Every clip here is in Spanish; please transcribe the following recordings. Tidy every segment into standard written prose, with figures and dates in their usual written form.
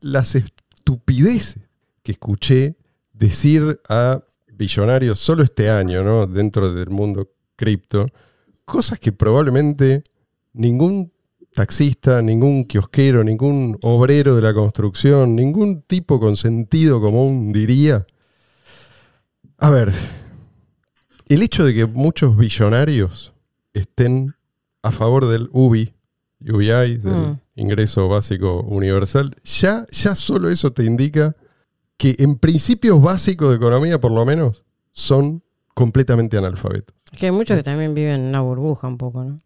las estupideces que escuché decir a billonarios solo este año, ¿no?, dentro del mundo cripto, cosas que probablemente ningún taxista, ningún kiosquero, ningún obrero de la construcción, ningún tipo con sentido común diría. A ver, el hecho de que muchos billonarios estén a favor del UBI, del ingreso básico universal, ya solo eso te indica que en principios básicos de economía, por lo menos, son completamente analfabetos. Es que hay muchos que también viven en una burbuja un poco, ¿no?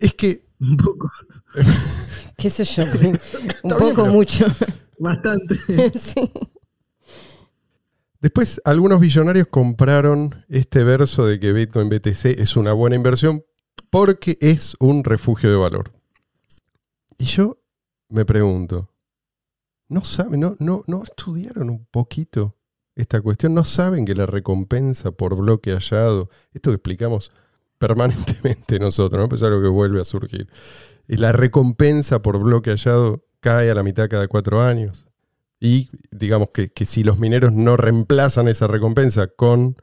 Es que... un poco. ¿Qué sé yo? Un poco, bien, mucho. Bastante. Sí. Después, algunos billonarios compraron este verso de que Bitcoin BTC es una buena inversión porque es un refugio de valor. Y yo me pregunto, ¿no saben, no estudiaron un poquito esta cuestión? ¿No saben que la recompensa por bloque hallado, esto que explicamos permanentemente nosotros, ¿no?, pues es algo que vuelve a surgir, y la recompensa por bloque hallado cae a la mitad cada 4 años? Y digamos que si los mineros no reemplazan esa recompensa con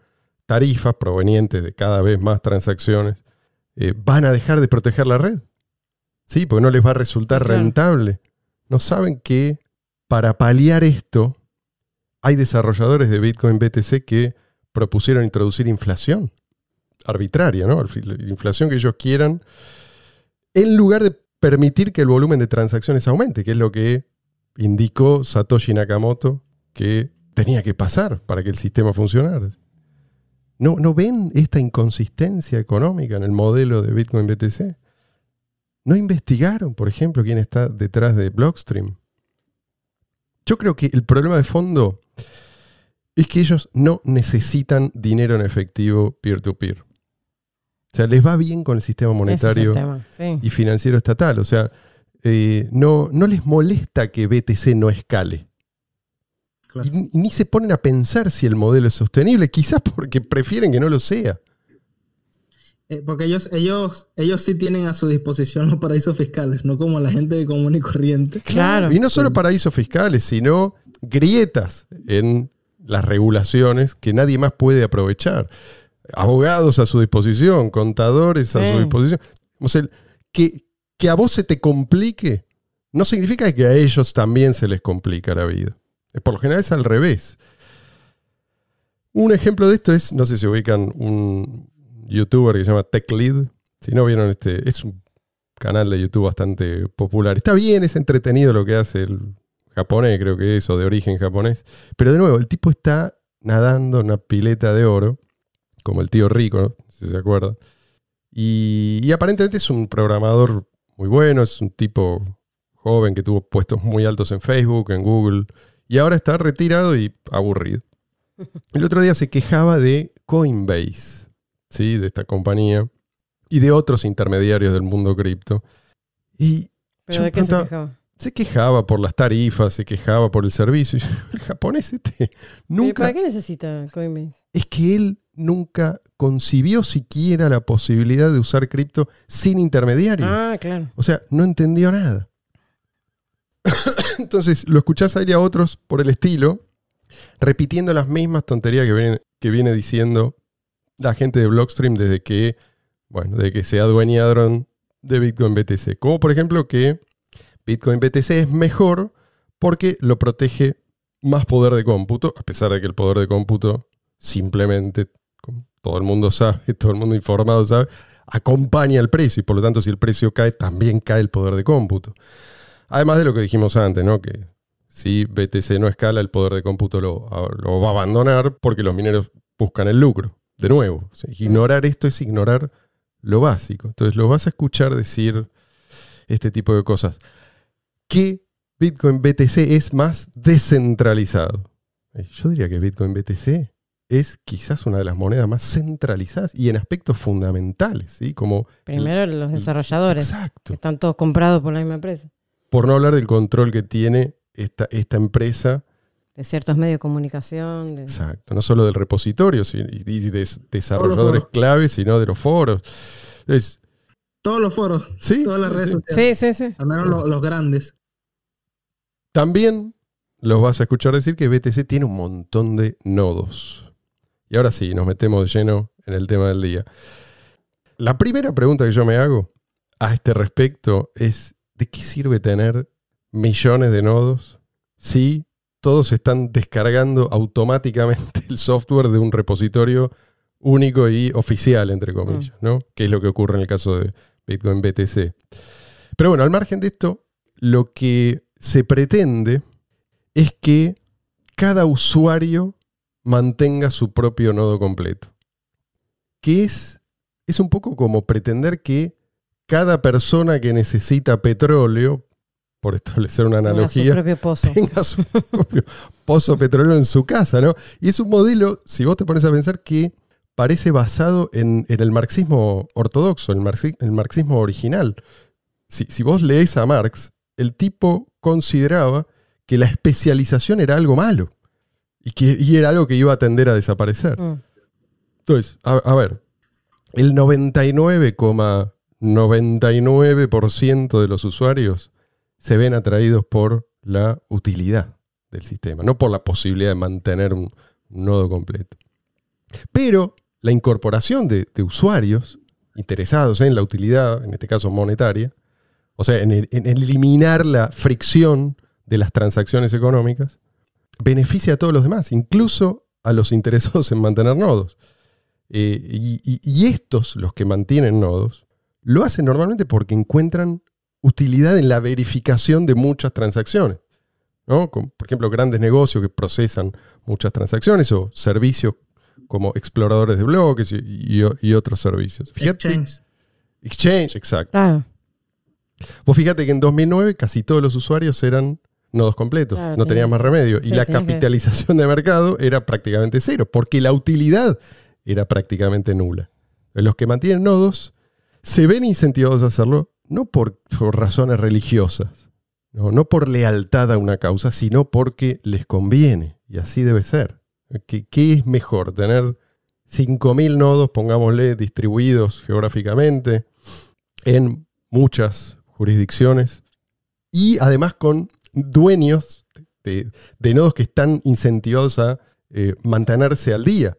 tarifas provenientes de cada vez más transacciones, van a dejar de proteger la red. Sí, porque no les va a resultar rentable. No saben que para paliar esto hay desarrolladores de Bitcoin BTC que propusieron introducir inflación arbitraria, ¿no?, inflación que ellos quieran, en lugar de permitir que el volumen de transacciones aumente, que es lo que indicó Satoshi Nakamoto que tenía que pasar para que el sistema funcionara. ¿No ven esta inconsistencia económica en el modelo de Bitcoin BTC? ¿No investigaron, por ejemplo, quién está detrás de Blockstream? Yo creo que el problema de fondo es que ellos no necesitan dinero en efectivo peer-to-peer. O sea, les va bien con el sistema monetario y financiero estatal. O sea, no les molesta que BTC no escale. Claro. Y ni se ponen a pensar si el modelo es sostenible, quizás porque prefieren que no lo sea. Porque ellos sí tienen a su disposición los paraísos fiscales, no como la gente de común y corriente. Claro. Y no solo paraísos fiscales, sino grietas en las regulaciones que nadie más puede aprovechar. Abogados a su disposición, contadores a su disposición. O sea, que a vos se te complique no significa que a ellos también se les complica la vida. Por lo general es al revés. Un ejemplo de esto es, no sé si ubican un youtuber que se llama TechLead. Si no vieron este, es un canal de YouTube bastante popular. Está bien, es entretenido lo que hace el japonés, creo que es, o de origen japonés. Pero de nuevo, el tipo está nadando en una pileta de oro, como el tío rico, ¿no?, si se acuerdan. Y aparentemente es un programador muy bueno, es un tipo joven que tuvo puestos muy altos en Facebook, en Google, y ahora está retirado y aburrido. El otro día se quejaba de Coinbase, ¿sí?, de esta compañía, y de otros intermediarios del mundo cripto. Y ¿pero de qué se quejaba? Se quejaba por las tarifas, se quejaba por el servicio. El japonés este nunca... ¿Para qué necesita Coinbase? Es que él nunca concibió siquiera la posibilidad de usar cripto sin intermediario. Ah, claro. O sea, no entendió nada. Entonces, lo escuchás a ir a otros por el estilo, repitiendo las mismas tonterías que viene diciendo la gente de Blockstream desde que se adueñaron de Bitcoin BTC. Como por ejemplo que Bitcoin BTC es mejor porque lo protege más poder de cómputo, a pesar de que el poder de cómputo simplemente, como todo el mundo sabe, todo el mundo informado sabe, acompaña el precio y por lo tanto si el precio cae, también cae el poder de cómputo. Además de lo que dijimos antes, ¿no?, que si BTC no escala, el poder de cómputo lo va a abandonar porque los mineros buscan el lucro. De nuevo, ¿sí?, ignorar esto es ignorar lo básico. Entonces lo vas a escuchar decir este tipo de cosas. Que Bitcoin BTC es más descentralizado. Yo diría que Bitcoin BTC es quizás una de las monedas más centralizadas y en aspectos fundamentales, ¿sí? Como primero los desarrolladores. Exacto. Que están todos comprados por la misma empresa. Por no hablar del control que tiene esta empresa de ciertos medios de comunicación. Exacto. No solo del repositorio y de desarrolladores clave, sino de los foros. Es, todos los foros, ¿sí?, todas las redes sociales. Sí. Al menos los grandes. También los vas a escuchar decir que BTC tiene un montón de nodos. Y ahora sí, nos metemos de lleno en el tema del día. La primera pregunta que yo me hago a este respecto es ¿de qué sirve tener millones de nodos si todos están descargando automáticamente el software de un repositorio único y oficial, entre comillas, ¿no? Que es lo que ocurre en el caso de Bitcoin BTC. Pero bueno, al margen de esto, lo que se pretende es que cada usuario mantenga su propio nodo completo. Que es un poco como pretender que cada persona que necesita petróleo, por establecer una analogía, tenga su propio pozo petrolero en su casa, ¿no? Y es un modelo, si vos te pones a pensar, que parece basado en el marxismo ortodoxo, el marxismo original. Si vos lees a Marx, el tipo consideraba que la especialización era algo malo y era algo que iba a tender a desaparecer. Entonces, a ver, el 99,99% de los usuarios se ven atraídos por la utilidad del sistema, no por la posibilidad de mantener un nodo completo. Pero la incorporación de usuarios interesados en la utilidad, en este caso monetaria, o sea, en eliminar la fricción de las transacciones económicas, beneficia a todos los demás, incluso a los interesados en mantener nodos. Y estos, los que mantienen nodos, lo hacen normalmente porque encuentran utilidad en la verificación de muchas transacciones, ¿no? Como, por ejemplo, grandes negocios que procesan muchas transacciones o servicios como exploradores de bloques y otros servicios. Fíjate, Exchange, exacto. Claro. Vos fíjate que en 2009 casi todos los usuarios eran nodos completos, claro, no tenías más remedio. Sí, y la capitalización de mercado era prácticamente cero, porque la utilidad era prácticamente nula. Los que mantienen nodos se ven incentivados a hacerlo no por razones religiosas, no por lealtad a una causa, sino porque les conviene, y así debe ser. ¿Qué es mejor? ¿Tener 5.000 nodos, pongámosle, distribuidos geográficamente en muchas jurisdicciones y además con dueños de nodos que están incentivados a mantenerse al día,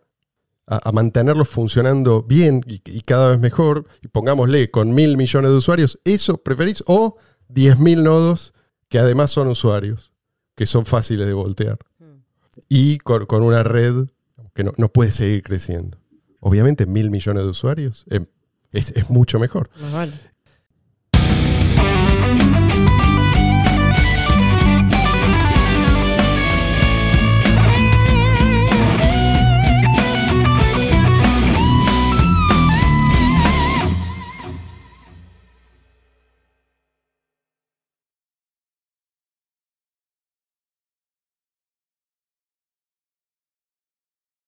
a mantenerlos funcionando bien y cada vez mejor, y pongámosle con 1.000 millones de usuarios? ¿Eso preferís? ¿O 10.000 nodos que además son usuarios, que son fáciles de voltear? Y con una red que no puede seguir creciendo. Obviamente 1.000 millones de usuarios es mucho mejor. Vale.